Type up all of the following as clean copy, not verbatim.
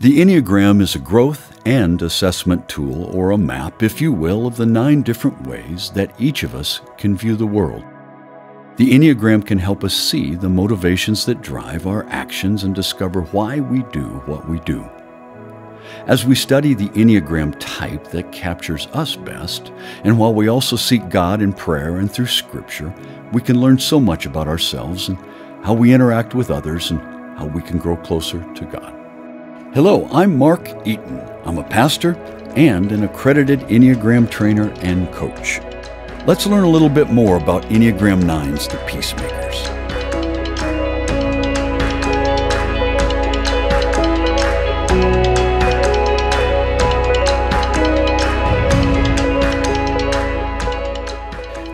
The Enneagram is a growth and assessment tool, or a map, if you will, of the 9 different ways that each of us can view the world. The Enneagram can help us see the motivations that drive our actions and discover why we do what we do. As we study the Enneagram type that captures us best, and while we also seek God in prayer and through Scripture, we can learn so much about ourselves and how we interact with others and how we can grow closer to God. Hello, I'm Mark Eaton. I'm a pastor and an accredited Enneagram trainer and coach. Let's learn a little bit more about Enneagram 9s, the peacemakers.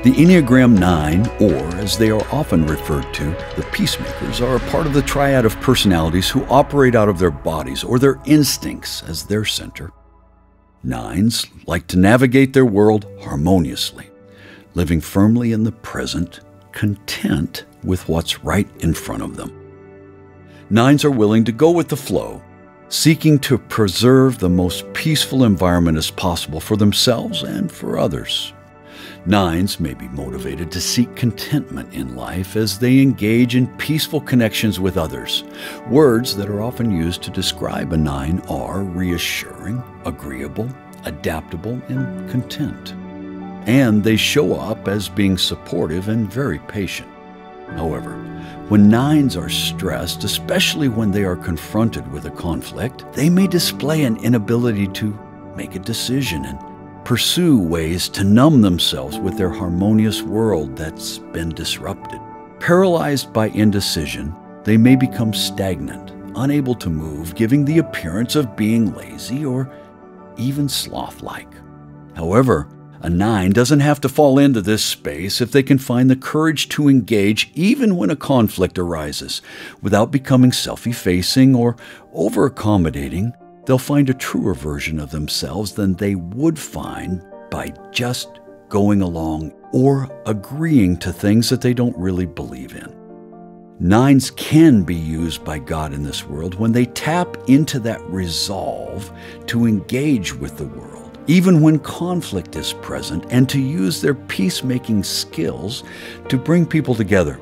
The Enneagram 9, or as they are often referred to, the peacemakers, are a part of the triad of personalities who operate out of their bodies or their instincts as their center. 9s like to navigate their world harmoniously, living firmly in the present, content with what's right in front of them. 9s are willing to go with the flow, seeking to preserve the most peaceful environment as possible for themselves and for others. 9s may be motivated to seek contentment in life as they engage in peaceful connections with others. Words that are often used to describe a 9 are reassuring, agreeable, adaptable, and content. And they show up as being supportive and very patient. However, when 9s are stressed, especially when they are confronted with a conflict, they may display an inability to make a decision and pursue ways to numb themselves with their harmonious world that's been disrupted. Paralyzed by indecision, they may become stagnant, unable to move, giving the appearance of being lazy or even sloth-like. However, a 9 doesn't have to fall into this space if they can find the courage to engage even when a conflict arises. Without becoming self-effacing or over-accommodating, they'll find a truer version of themselves than they would find by just going along or agreeing to things that they don't really believe in. 9s can be used by God in this world when they tap into that resolve to engage with the world, even when conflict is present, and to use their peacemaking skills to bring people together.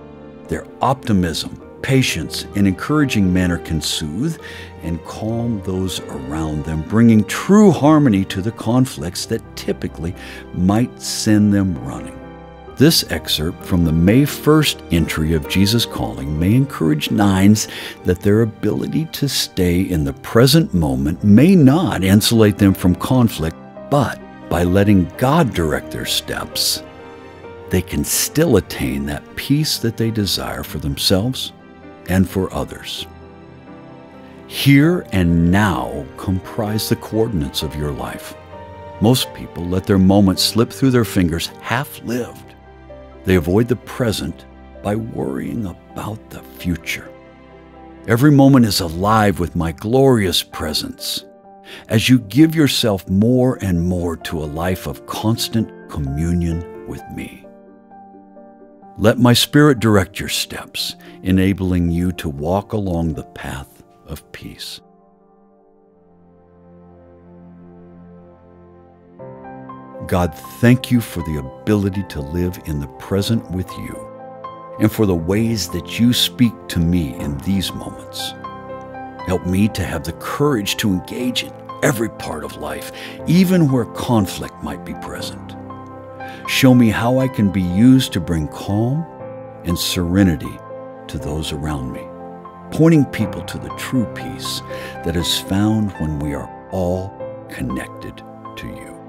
Their optimism, patience, and encouraging manner can soothe and calm those around them, bringing true harmony to the conflicts that typically might send them running. This excerpt from the May 1st entry of Jesus Calling may encourage 9s that their ability to stay in the present moment may not insulate them from conflict, but by letting God direct their steps, they can still attain that peace that they desire for themselves and for others. Here and now comprise the coordinates of your life. Most people let their moments slip through their fingers half-lived. They avoid the present by worrying about the future. Every moment is alive with my glorious presence. As you give yourself more and more to a life of constant communion with me, let my Spirit direct your steps, enabling you to walk along the path of peace. God, thank you for the ability to live in the present with you, and for the ways that you speak to me in these moments. Help me to have the courage to engage in every part of life, even where conflict might be present. Show me how I can be used to bring calm and serenity to those around me, pointing people to the true peace that is found when we are all connected to you.